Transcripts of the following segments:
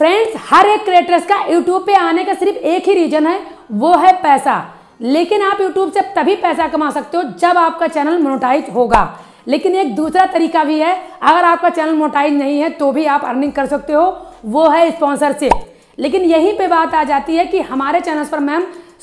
Friends, हर एक creators का YouTube पे आने का सिर्फ एक ही रीजन है, वो है पैसा। लेकिन आप यूट्यूब से तभी पैसा कमा सकते हो जब आपका चैनल मोनेटाइज होगा। लेकिन एक दूसरा तरीका भी है, अगर आपका चैनल मोनेटाइज नहीं है तो भी आप अर्निंग कर सकते हो, वो है स्पॉन्सरशिप। लेकिन यहीं पे बात आ जाती है कि हमारे चैनल्स पर मैम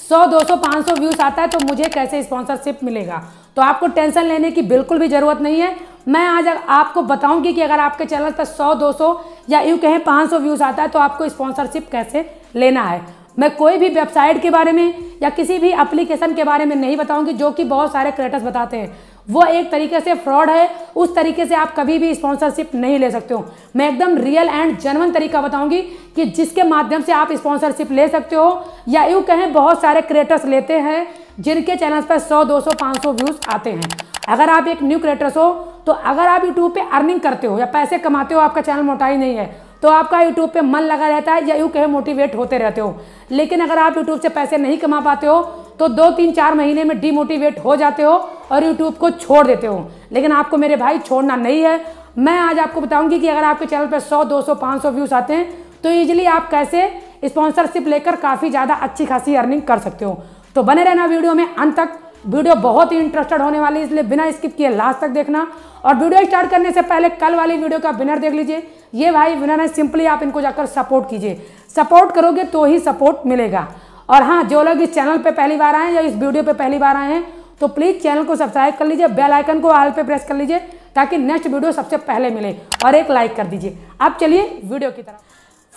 100, 200, 500 व्यूज़ आता है तो मुझे कैसे स्पॉन्सरशिप मिलेगा। तो आपको टेंशन लेने की बिल्कुल भी ज़रूरत नहीं है। मैं आज आपको बताऊंगी कि अगर आपके चैनल पर 100, 200 या यूँ कहें 500 व्यूज़ आता है तो आपको स्पॉन्सरशिप कैसे लेना है। मैं कोई भी वेबसाइट के बारे में या किसी भी एप्लीकेशन के बारे में नहीं बताऊँगी, जो कि बहुत सारे क्रिएटर्स बताते हैं, वो एक तरीके से फ्रॉड है। उस तरीके से आप कभी भी स्पॉन्सरशिप नहीं ले सकते हो। मैं एकदम रियल एंड जेन्युइन तरीका बताऊंगी कि जिसके माध्यम से आप स्पॉन्सरशिप ले सकते हो, या यूँ कहें बहुत सारे क्रिएटर्स लेते हैं जिनके चैनल्स पर 100, 200, 500 व्यूज़ आते हैं। अगर आप एक न्यू क्रिएटर्स हो तो अगर आप यूट्यूब पर अर्निंग करते हो या पैसे कमाते हो, आपका चैनल मोनेटाइज नहीं है तो आपका यूट्यूब पे मन लगा रहता है, या यूँ कहें मोटिवेट होते रहते हो। लेकिन अगर आप यूट्यूब से पैसे नहीं कमा पाते हो तो 2, 3, 4 महीने में डीमोटिवेट हो जाते हो और यूट्यूब को छोड़ देते हो। लेकिन आपको मेरे भाई छोड़ना नहीं है। मैं आज आपको बताऊंगी कि अगर आपके चैनल पर 100, 200, 500 व्यूज़ आते हैं तो ईजिली आप कैसे स्पॉन्सरशिप लेकर काफ़ी ज़्यादा अच्छी खासी अर्निंग कर सकते हो। तो बने रहना वीडियो में अंत तक। वीडियो बहुत ही इंटरेस्टेड होने वाली है, इसलिए बिना स्किप किए लास्ट तक देखना। और वीडियो स्टार्ट करने से पहले कल वाली वीडियो का विनर देख लीजिए। ये भाई विनर है, सिंपली आप इनको जाकर सपोर्ट कीजिए। सपोर्ट करोगे तो ही सपोर्ट मिलेगा। और हाँ, जो लोग इस चैनल पे पहली बार आए हैं या इस वीडियो पे पहली बार आए हैं तो प्लीज़ चैनल को सब्सक्राइब कर लीजिए, बेल आइकन को ऑल पे प्रेस कर लीजिए ताकि नेक्स्ट वीडियो सबसे पहले मिले, और एक लाइक कर दीजिए। अब चलिए वीडियो की तरफ।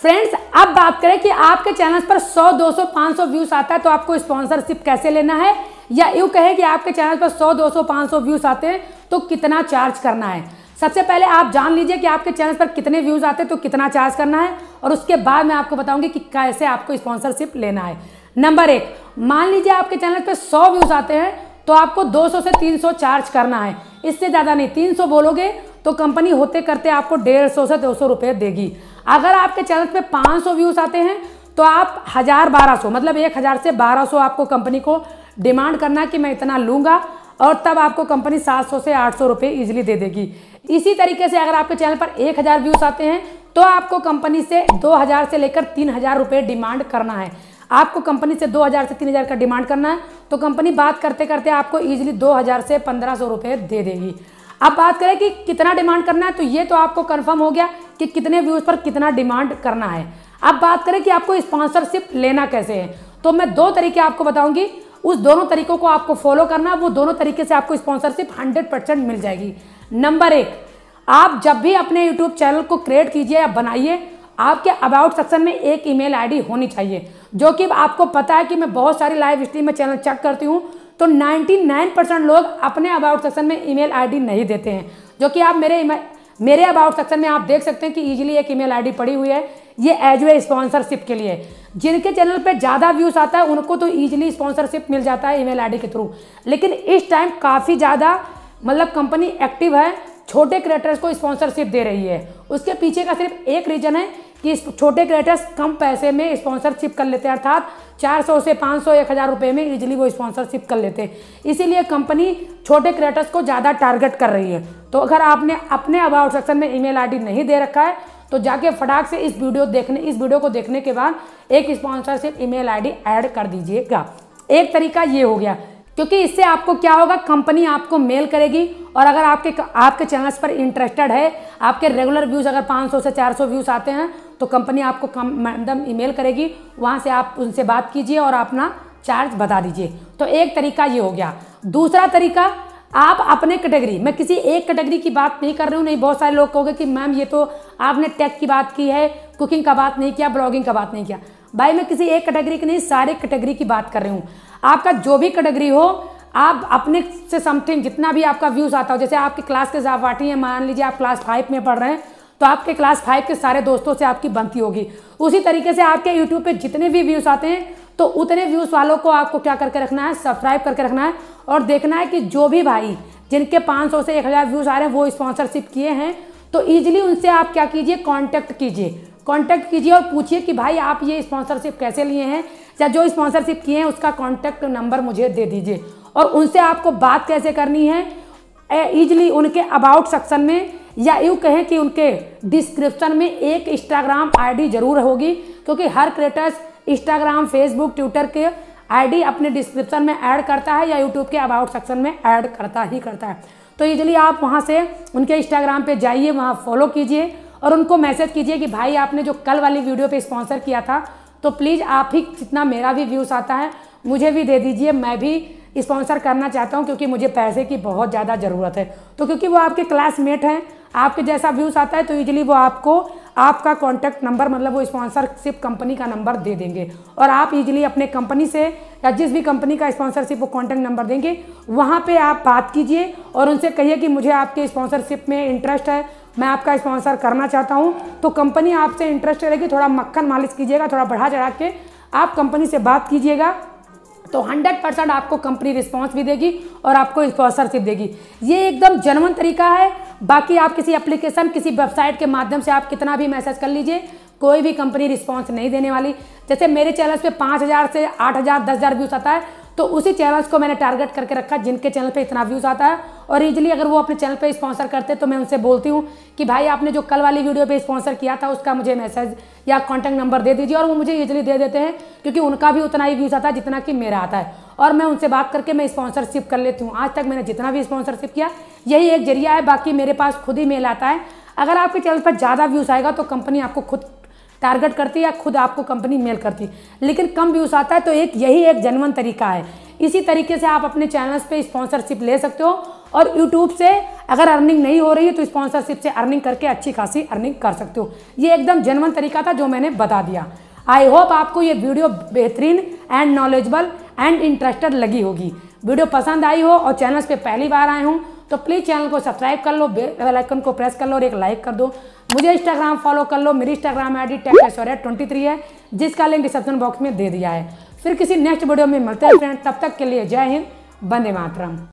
फ्रेंड्स, अब बात करें कि आपके चैनल पर 100, 200, 500 व्यूज़ आता है तो आपको स्पॉन्सरशिप कैसे लेना है, या यूँ कहें कि आपके चैनल पर 100, 200, 500 व्यूज़ आते हैं तो कितना चार्ज करना है। सबसे पहले आप जान लीजिए कि आपके चैनल पर कितने व्यूज़ आते हैं तो कितना चार्ज करना है, और उसके बाद मैं आपको बताऊंगी कि कैसे आपको स्पॉन्सरशिप लेना है। नंबर 1, मान लीजिए आपके चैनल पर 100 व्यूज़ आते हैं तो आपको 200 से 300 चार्ज करना है, इससे ज़्यादा नहीं। 300 बोलोगे तो कंपनी होते करते आपको 150 से 200 रुपये देगी। अगर आपके चैनल पर 500 व्यूज़ आते हैं तो आप 1000, 1200 मतलब 1000 से 1200 आपको कंपनी को डिमांड करना कि मैं इतना लूँगा, और तब आपको कंपनी 700 से 800 रुपये ईजिली दे देगी। इसी तरीके से अगर आपके चैनल पर 1000 व्यूज़ आते हैं तो आपको कंपनी से 2000 से लेकर 3000 रुपये डिमांड करना है। आपको कंपनी से 2000 से 3000 का डिमांड करना है तो कंपनी बात करते करते आपको ईजिली 2000 से 1500 रुपये दे देगी। अब बात करें कि कितना डिमांड करना है, तो ये तो आपको कन्फर्म हो गया कि कितने व्यूज़ पर कितना डिमांड करना है। अब बात करें कि आपको स्पॉन्सरशिप लेना कैसे है, तो मैं 2 तरीके आपको बताऊँगी। उस दोनों तरीकों को आपको फॉलो करना, वो दोनों तरीके से आपको स्पॉन्सरशिप 100% मिल जाएगी। नंबर 1, आप जब भी अपने यूट्यूब चैनल को क्रिएट कीजिए या बनाइए, आपके अबाउट सेक्शन में एक ईमेल आईडी होनी चाहिए, जो कि आपको पता है कि मैं बहुत सारी लाइव स्ट्रीम में चैनल चेक करती हूँ तो 99% लोग अपने अबाउट सेक्शन में ईमेल आईडी नहीं देते हैं, जो कि आप मेरे अबाउट सेक्शन में आप देख सकते हैं कि ईजिली एक ईमेल आईडी पड़ी हुई है। ये एज ए स्पॉन्सरशिप के लिए, जिनके चैनल पे ज़्यादा व्यूज़ आता है उनको तो ईजिली स्पॉन्सरशिप मिल जाता है ईमेल आईडी के थ्रू। लेकिन इस टाइम काफ़ी ज़्यादा मतलब कंपनी एक्टिव है, छोटे क्रिएटर्स को स्पॉन्सरशिप दे रही है। उसके पीछे का सिर्फ एक रीज़न है कि छोटे क्रिएटर्स कम पैसे में स्पॉन्सरशिप कर लेते हैं, अर्थात 400 से 500, 1000 रुपये में इजीली वो स्पॉन्सरशिप कर लेते हैं। इसीलिए कंपनी छोटे क्रिएटर्स को ज़्यादा टारगेट कर रही है। तो अगर आपने अपने अबाउट सेक्शन में ईमेल आईडी नहीं दे रखा है तो जाके फटाक से इस वीडियो को देखने के बाद एक स्पॉन्सरशिप ईमेल आईडी ऐड कर दीजिएगा। एक तरीका ये हो गया, क्योंकि इससे आपको क्या होगा, कंपनी आपको मेल करेगी, और अगर आपके चैनल्स पर इंटरेस्टेड है, आपके रेगुलर व्यूज़ अगर 500 से 400 व्यूज़ आते हैं तो कंपनी आपको मैडम ईमेल करेगी, वहाँ से आप उनसे बात कीजिए और अपना चार्ज बता दीजिए। तो एक तरीका ये हो गया। दूसरा तरीका, आप अपने कैटेगरी, मैं किसी एक कैटेगरी की बात नहीं कर रही हूँ, नहीं बहुत सारे लोग कहोगे कि मैम ये तो आपने टेक की बात की है, कुकिंग का बात नहीं किया, ब्लॉगिंग का बात नहीं किया। भाई मैं किसी एक कैटेगरी की नहीं, सारे कैटेगरी की बात कर रही हूँ। आपका जो भी कैटेगरी हो, आप अपने से समथिंग जितना भी आपका व्यूज़ आता हो, जैसे आपकी क्लास के सहपाठी हैं, मान लीजिए आप क्लास 5 में पढ़ रहे हैं तो आपके क्लास 5 के सारे दोस्तों से आपकी बनती होगी। उसी तरीके से आपके यूट्यूब पे जितने भी व्यूज़ आते हैं तो उतने व्यूज़ वालों को आपको क्या करके रखना है, सब्सक्राइब करके रखना है, और देखना है कि जो भी भाई जिनके 500 से 1000 व्यूज़ आ रहे हैं वो स्पॉन्सरशिप किए हैं तो ईजिली उनसे आप क्या कीजिए, कांटेक्ट कीजिए और पूछिए कि भाई आप ये स्पॉन्सरशिप कैसे लिए हैं, या जो स्पॉन्सरशिप किए हैं उसका कांटेक्ट नंबर मुझे दे दीजिए। और उनसे आपको बात कैसे करनी है, ईजिली उनके अबाउट सेक्शन में या यूँ कहें कि उनके डिस्क्रिप्शन में एक इंस्टाग्राम आईडी जरूर होगी, क्योंकि हर क्रिएटर्स इंस्टाग्राम, फेसबुक, ट्विटर के आईडी अपने डिस्क्रिप्शन में ऐड करता है या यूट्यूब के अबाउट सेक्शन में ऐड करता है। तो ईजिली आप वहाँ से उनके इंस्टाग्राम पे जाइए, वहाँ फॉलो कीजिए और उनको मैसेज कीजिए कि भाई आपने जो कल वाली वीडियो पे स्पॉन्सर किया था तो प्लीज़ आप ही जितना मेरा भी व्यूज़ आता है मुझे भी दे दीजिए, मैं भी स्पॉन्सर करना चाहता हूँ क्योंकि मुझे पैसे की बहुत ज़्यादा ज़रूरत है। तो क्योंकि वो आपके क्लासमेट हैं, आपके जैसा व्यूज़ आता है तो ईजिली वो आपको आपका कॉन्टैक्ट नंबर, मतलब वो स्पॉन्सरशिप कंपनी का नंबर दे देंगे और आप ईजिली अपने कंपनी से या जिस भी कंपनी का स्पॉन्सरशिप वो कॉन्टैक्ट नंबर देंगे वहाँ पे आप बात कीजिए और उनसे कहिए कि मुझे आपके स्पॉन्सरशिप में इंटरेस्ट है, मैं आपका स्पॉन्सर करना चाहता हूँ। तो कंपनी आपसे इंटरेस्ट रहेगी, थोड़ा मक्खन मालिश कीजिएगा, थोड़ा बढ़ा चढ़ा के आप कंपनी से बात कीजिएगा तो 100% आपको कंपनी रिस्पांस भी देगी और आपको स्पॉन्सरशिप देगी। ये एकदम जनवन तरीका है। बाकी आप किसी एप्लीकेशन, किसी वेबसाइट के माध्यम से आप कितना भी मैसेज कर लीजिए, कोई भी कंपनी रिस्पांस नहीं देने वाली। जैसे मेरे चैनल्स पे 5000 से 8000, 10000 व्यूज़ आता है तो उसी चैनल्स को मैंने टारगेट करके रखा जिनके चैनल पे इतना व्यूज़ आता है। और ईजिली अगर वो अपने चैनल पे स्पॉन्सर करते तो मैं उनसे बोलती हूँ कि भाई आपने जो कल वाली वीडियो पे स्पॉन्सर किया था उसका मुझे मैसेज या कॉन्टैक्ट नंबर दे दीजिए, और वो मुझे ईजिली दे देते हैं क्योंकि उनका भी उतना ही व्यूज़ आता है जितना कि मेरा आता है। और मैं उनसे बात करके मैं स्पॉन्सरशिप कर लेती हूँ। आज तक मैंने जितना भी स्पॉन्सरशिप किया यही एक जरिया है। बाकी मेरे पास खुद ही मेल आता है। अगर आपके चैनल पर ज़्यादा व्यूज़ आएगा तो कंपनी आपको खुद टारगेट करती या खुद आपको कंपनी मेल करती, लेकिन कम व्यूज़ आता है तो एक यही एक जनवन तरीका है। इसी तरीके से आप अपने चैनल्स पे स्पॉन्सरशिप ले सकते हो और यूट्यूब से अगर अर्निंग नहीं हो रही है तो स्पॉन्सरशिप से अर्निंग करके अच्छी खासी अर्निंग कर सकते हो। ये एकदम जनवन तरीका था जो मैंने बता दिया। आई होप आपको ये वीडियो बेहतरीन एंड नॉलेजबल एंड इंटरेस्टेड लगी होगी। वीडियो पसंद आई हो और चैनल्स पे पहली बार आए हों तो प्लीज़ चैनल को सब्सक्राइब कर लो, बेल आइकन को प्रेस कर लो और एक लाइक कर दो। मुझे इंस्टाग्राम फॉलो कर लो, मेरी इंस्टाग्राम आईडी TechAishwarya23 है जिसका लिंक डिस्क्रिप्शन बॉक्स में दे दिया है। फिर किसी नेक्स्ट वीडियो में मिलते हैं फ्रेंड, तब तक के लिए जय हिंद, वंदे मातरम।